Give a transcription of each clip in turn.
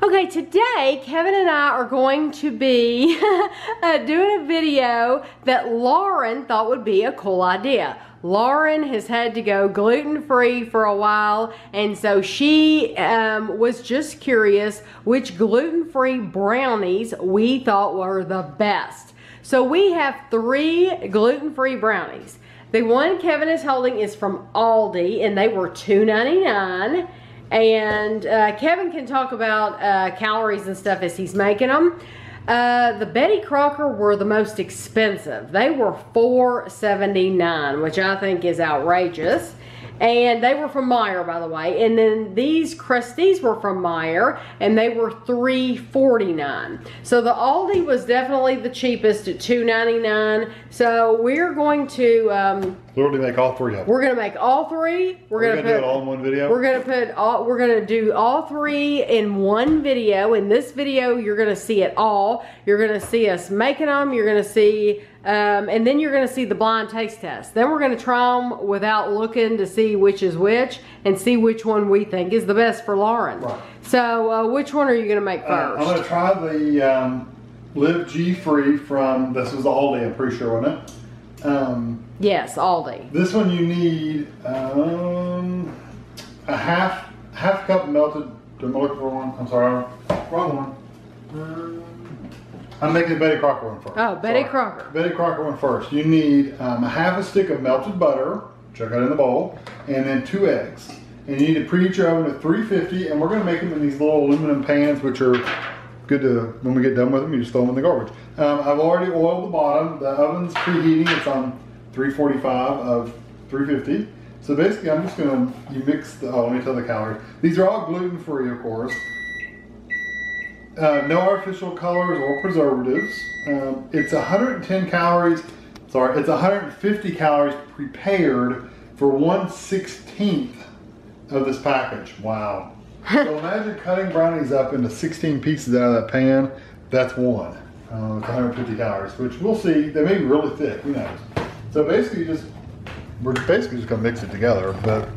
Okay, today Kevin and I are going to be doing a video that Lauren thought would be a cool idea. Lauren has had to go gluten-free for a while, and so she was just curious which gluten-free brownies we thought were the best. So we have 3 gluten-free brownies. The one Kevin is holding is from Aldi, and they were $2.99. And Kevin can talk about calories and stuff as he's making them. The Betty Crocker were the most expensive. They were $4.79, which I think is outrageous. And they were from Meijer, by the way. And then these Krusteaz were from Meijer, and they were $3.49. So the Aldi was definitely the cheapest at $2.99. So we're going to literally make all 3 of them. We're going to make all 3. We're going to do it all in one video. We're going to do all 3 in one video. In this video, you're going to see it all. You're going to see us making them. You're going to see. And then you're going to see the blind taste test. Then we're going to try them without looking to see which is which and see which one we think is the best for Lauren. Right. So which one are you going to make first? I'm going to try the liveGfree from, this was Aldi, I'm pretty sure, wasn't it? Yes, Aldi. This one you need a half cup melted, I'm looking for one, I'm sorry, wrong one. I'm making the Betty Crocker one first. Oh, Betty Crocker. Betty Crocker one first. You need half a stick of melted butter, chuck it in the bowl, and then 2 eggs. And you need to preheat your oven to 350, and we're going to make them in these little aluminum pans, which are good to, when we get done with them, you just throw them in the garbage. I've already oiled the bottom. The oven's preheating. It's on 345 of 350. So basically, I'm just going to, you mix the, oh, let me tell the calories. These are all gluten-free, of course. No artificial colors or preservatives. It's 110 calories, sorry, it's 150 calories prepared for 1/16 of this package. Wow. So imagine cutting brownies up into 16 pieces out of that pan. That's one. It's 150 calories, which we'll see. They may be really thick, who knows. So basically just, we're basically just gonna mix it together, but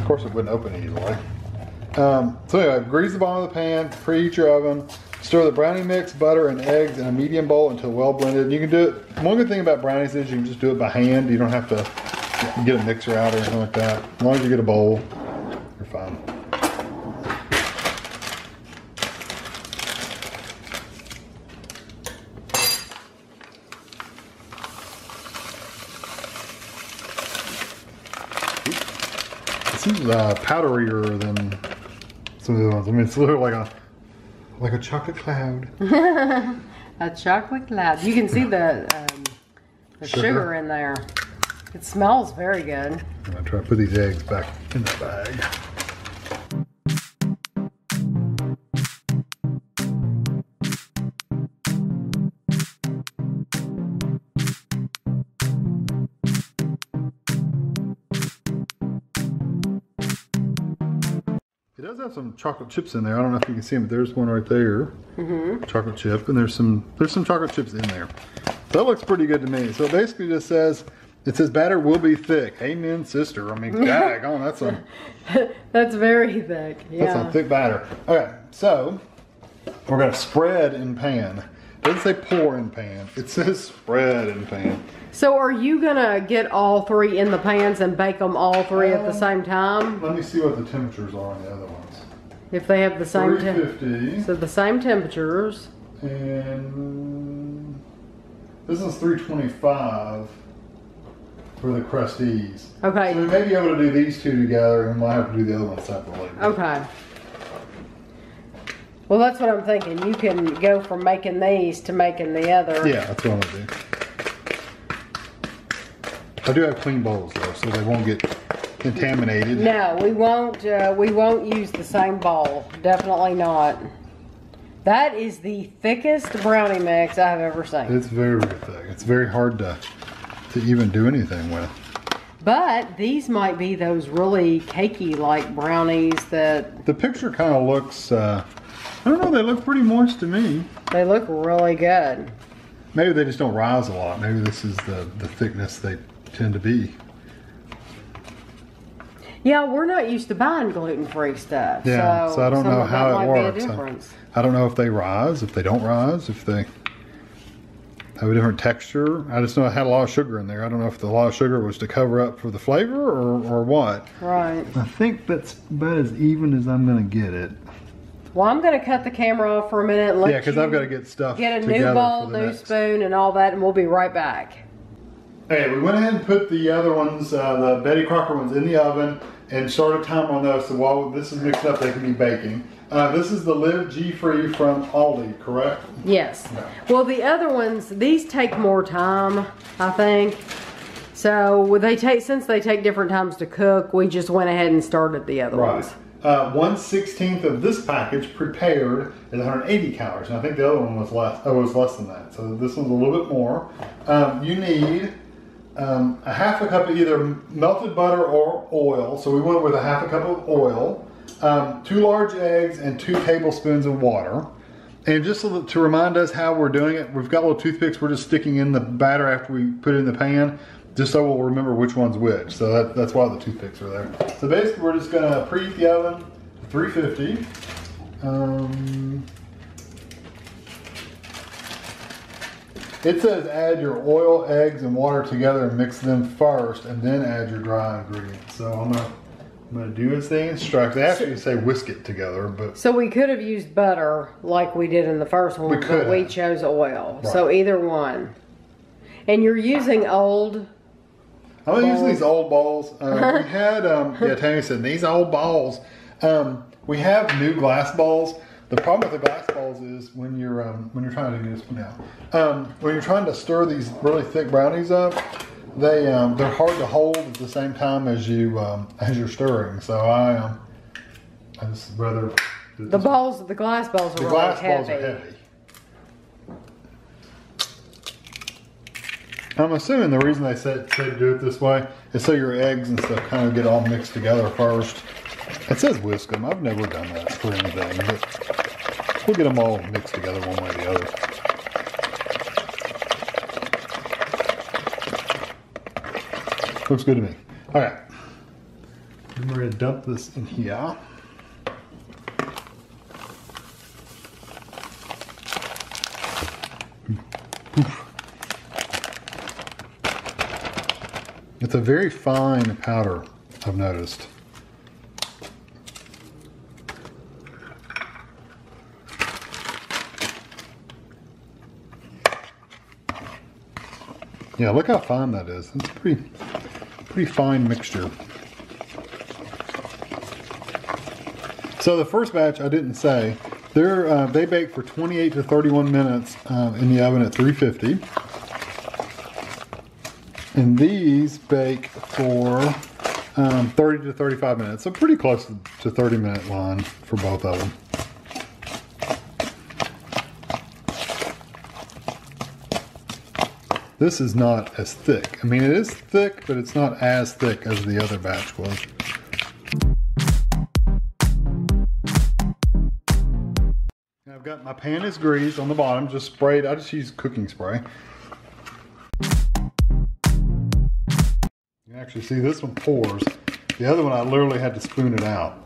of course it wouldn't open easily. So anyway, grease the bottom of the pan, preheat your oven, stir the brownie mix, butter, and eggs in a medium bowl until well blended. You can do it, one good thing about brownies is you can just do it by hand. You don't have to get a mixer out or anything like that. As long as you get a bowl, you're fine. It seems powderier than some of the ones. I mean, it's literally like a chocolate cloud. A chocolate cloud. You can see the sugar in there. It smells very good. I'm gonna try to put these eggs back in the bag. It does have some chocolate chips in there. I don't know if you can see them, but there's one right there. Mm-hmm. Chocolate chip, and there's some chocolate chips in there. That looks pretty good to me. So it basically just says, it says batter will be thick. Amen, sister. I mean, dag on, that's a... That's very thick, yeah. That's some thick batter. Okay, so we're gonna spread in pan. It doesn't say pour in pan. It says spread in pan. So are you gonna get all 3 in the pans and bake them all 3 at the same time? Let me see what the temperatures are on the other ones. If they have the same temperature. So the same temperatures. And this is 325 for the Krusteaz. Okay. So we may be able to do these 2 together, and we'll have to do the other one separately. Okay. Well, that's what I'm thinking. You can go from making these to making the other. Yeah, that's what I'm gonna do. I do have clean bowls though, so they won't get contaminated. No, we won't use the same bowl. Definitely not. That is the thickest brownie mix I've ever seen. It's very, very thick. It's very hard to even do anything with. But these might be those really cakey like brownies that... The picture kind of looks, I don't know, they look pretty moist to me. They look really good. Maybe they just don't rise a lot. Maybe this is the thickness they tend to be. Yeah, we're not used to buying gluten-free stuff. Yeah, so I don't know how it works. I don't know if they rise, if they don't rise, if they have a different texture. I just know it had a lot of sugar in there. I don't know if the lot of sugar was to cover up for the flavor or what. Right. I think that's about as even as I'm going to get it. Well, I'm going to cut the camera off for a minute. And let because I've got to get stuff together. Get a new bowl, new spoon, and all that, and we'll be right back. Hey, we went ahead and put the other ones, the Betty Crocker ones, in the oven and started time on those. So while this is mixed up, they can be baking. This is the liveGfree from Aldi, correct? Yes. Yeah. Well, the other ones, these take more time, I think. So they take, since they take different times to cook, we just went ahead and started the other ones. 1/16 of this package prepared is 180 calories. And I think the other one was less. Oh, it was less than that. So this one's a little bit more. You need a half a cup of either melted butter or oil. So we went with a half a cup of oil, 2 large eggs, and 2 tablespoons of water. And just to remind us how we're doing it, we've got little toothpicks we're just sticking in the batter after we put it in the pan, just so we'll remember which one's which. So that's why the toothpicks are there. So basically we're just going to preheat the oven to 350. It says add your oil, eggs, and water together and mix them first, and then add your dry ingredients. So I'm gonna do this thing and strike. They actually say whisk it together, but so we could have used butter like we did in the first one, but we chose oil. Right. So either one. And you're using old. I'm gonna use these old balls. We had yeah, Tami said these old balls. We have new glass balls. The problem with the glass balls is when you're trying to do this now, when you're trying to stir these really thick brownies up, they they're hard to hold at the same time as you as you're stirring. So I just rather do the balls. The glass balls are really heavy. The glass balls are heavy. I'm assuming the reason they say to do it this way is so your eggs and stuff kind of get all mixed together first. It says whisk them. I've never done that for anything, but we'll get them all mixed together one way or the other. Looks good to me. All right. Then we're going to dump this in here. It's a very fine powder, I've noticed. Yeah, look how fine that is. It's a pretty fine mixture. So the first batch, I didn't say, they bake for 28 to 31 minutes in the oven at 350. And these bake for 30 to 35 minutes. So pretty close to 30-minute line for both of them. This is not as thick. I mean, it is thick, but it's not as thick as the other batch was. And I've got my pan is greased on the bottom, just sprayed. I just use cooking spray. You can actually see this one pours. The other one, I literally had to spoon it out.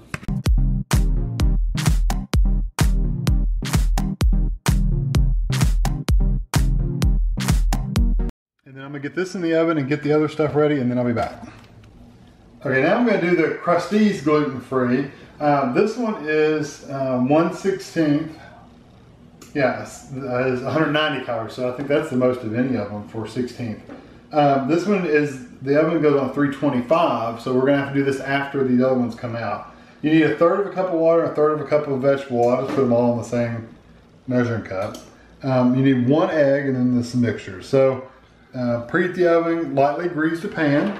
I'm gonna get this in the oven and get the other stuff ready, and then I'll be back. Okay, now I'm gonna do the Krusteaz gluten-free. This one is 1/16. Yeah, is 190 calories, so I think that's the most of any of them for 16th. This one is, the oven goes on 325, so we're gonna have to do this after these other ones come out. You need 1/3 of a cup of water, 1/3 of a cup of vegetable water. Just put them all in the same measuring cup. You need 1 egg, and then this mixture. So preheat the oven, lightly grease the pan.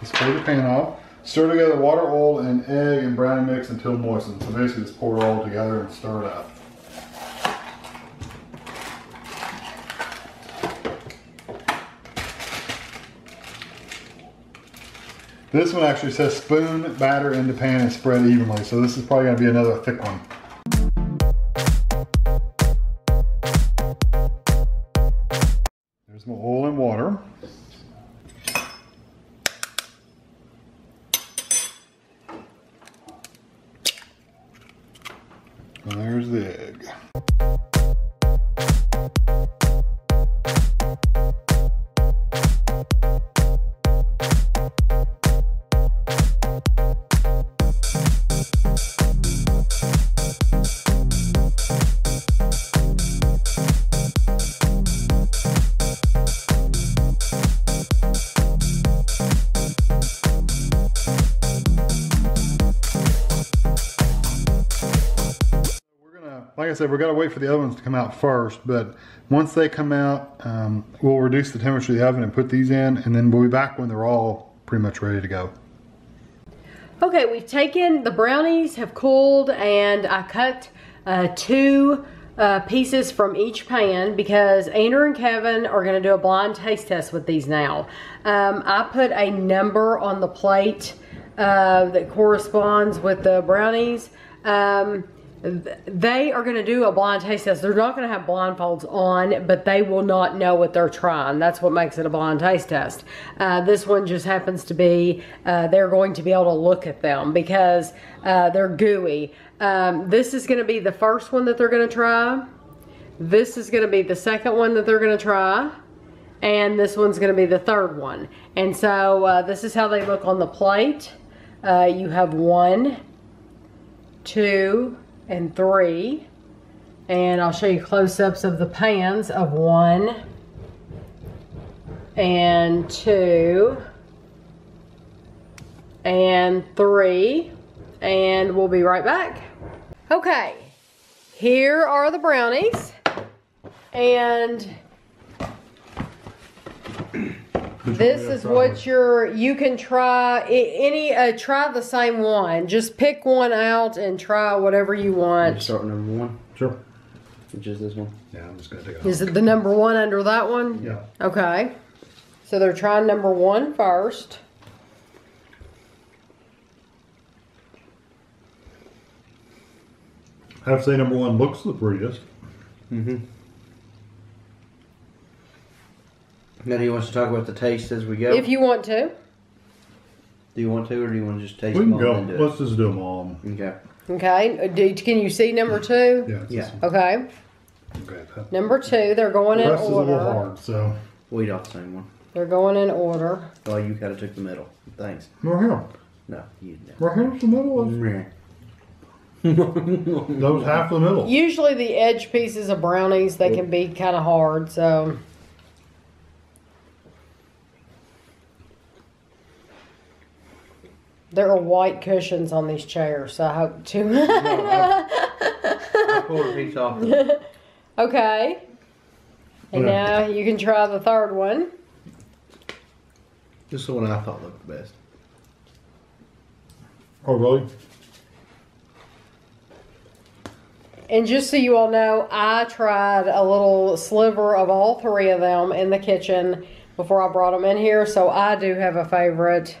Just cover the pan off. Stir together water, oil, and egg and brownie mix until moistened. So basically just pour it all together and stir it up. This one actually says spoon batter in the pan and spread evenly. So this is probably going to be another thick one. Some oil and water. And there's the egg. Like I said, we've got to wait for the ovens to come out first, but once they come out, we'll reduce the temperature of the oven and put these in, and then we'll be back when they're all pretty much ready to go. Okay, we've taken the brownies, have cooled, and I cut two pieces from each pan because Andrew and Kevin are going to do a blind taste test with these now. I put a number on the plate that corresponds with the brownies. They are going to do a blind taste test. They're not going to have blindfolds on, but they will not know what they're trying. That's what makes it a blind taste test. This one just happens to be, they're going to be able to look at them because they're gooey. This is going to be the first one that they're going to try. This is going to be the second one that they're going to try. And this one's going to be the third one. And so this is how they look on the plate. You have 1, 2, and 3, and I'll show you close-ups of the pans of 1 and 2 and 3, and we'll be right back. Okay, here are the brownies, and this is what you can try any, try the same one. Just pick one out and try whatever you want. You start with number one? Sure. Which is this one? Yeah, I'm just going to take it off. Is it the number one under that one? Yeah. Okay. So they're trying number one first. I have to say number one looks the prettiest. Mm-hmm. And then he wants to talk about the taste as we go. If you want to. Do you want to, or do you want to just taste them all? We can go. Let's just do them all. Okay. Okay. Can you see number two? Yeah. Yeah. Okay. Number two, they're going in order. The rest is a little hard, so. We don't the same one. They're going in order. Oh, you kind of took the middle. Thanks. Right here. No, you didn't. Right here's the middle. That was half the middle. Usually the edge pieces of brownies, they can be kind of hard, so. There are white cushions on these chairs, so I hope too. I pulled a piece off. Okay. And now you can try the third one. This is the one I thought looked the best. Oh, really? And just so you all know, I tried a little sliver of all three of them in the kitchen before I brought them in here, so I do have a favorite.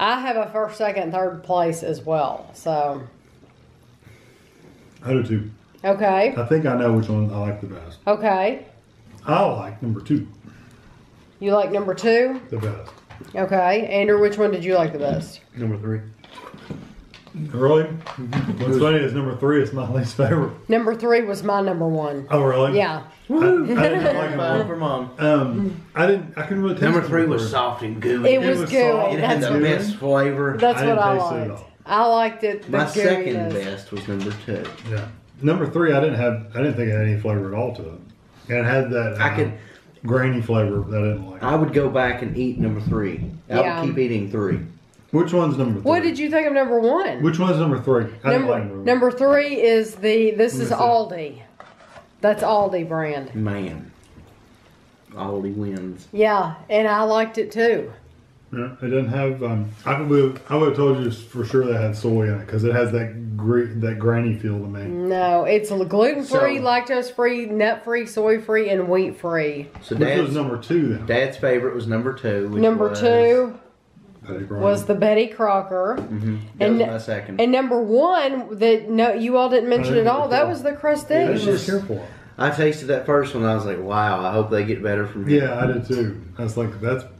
I have a first, second, third place as well, so. I do too. Okay. I think I know which one I like the best. Okay. I like number two. You like number two? The best. Okay. Andrew, which one did you like the best? Number three. Really? What's funny is number three is my least favorite. Number three was my number one. Oh, really? Yeah. I didn't like one for mom. I couldn't really taste number three was soft and gooey. It was gooey. Soft. It had the best flavor. That's what I liked. I liked it. My second best was number two. Yeah. Number three, I didn't think it had any flavor at all to it. And it had that. Grainy flavor that I didn't like. I would go back and eat number three. I would keep eating three. Which one's number three? What did you think of number one? Which one's number three? Number three is this is Aldi. That's Aldi brand. Man. Aldi wins. Yeah, and I liked it too. Yeah, it doesn't have, I would have told you for sure that had soy in it because it has that grainy feel to me. No, it's gluten-free, lactose-free, nut-free, soy-free, and wheat-free. So which was number two then? Dad's favorite was number two. Number two was the Betty Crocker. Mm-hmm. That was my second. And number one, you all didn't mention at all, that was the Krusteaz. I tasted that first one, I was like, wow, I hope they get better from here. Yeah, I did too. I was like,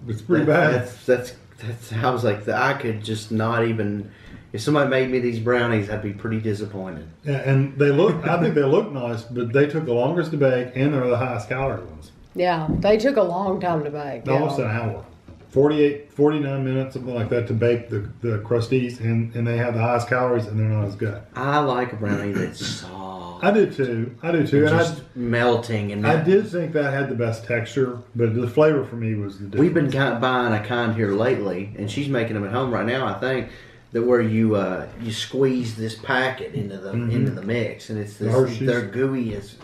it's pretty bad. I was like, I could just not even If somebody made me these brownies, I'd be pretty disappointed. Yeah, and they look, I think they look nice, but they took the longest to bake, and they're the highest calorie ones. Yeah, they took a long time to bake. Almost an hour. 48, 49 minutes, something like that, to bake the Krusteaz, and they have the highest calories, and they're not as good. I like a brownie that's soft. I do too. I do too. And just melting. And I did think that had the best texture, but the flavor for me was the difference. We've been kind of buying a kind here lately, and she's making them at home right now, I think. That where you you squeeze this packet into the into the mix, and it's this, they're gooey as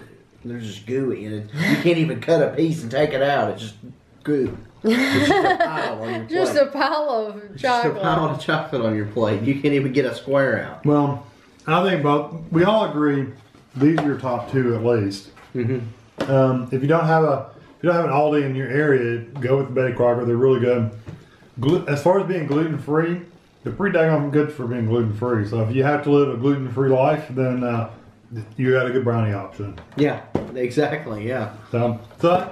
they're just gooey, and you can't even cut a piece and take it out. It's just goo. It's just a pile on your plate. Just a pile of chocolate. Just a pile of chocolate on your plate. You can't even get a square out. Well, I think we all agree these are your top two at least. Mm-hmm. If you don't have an Aldi in your area, go with the Betty Crocker. They're really good. As far as being gluten free. They're pretty dang good for being gluten-free. So if you have to live a gluten-free life, then you got a good brownie option. Yeah, exactly, yeah. So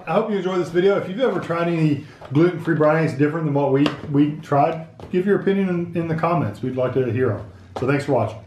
I hope you enjoyed this video. If you've ever tried any gluten-free brownies different than what we tried, give your opinion in the comments. We'd like to hear them. So thanks for watching.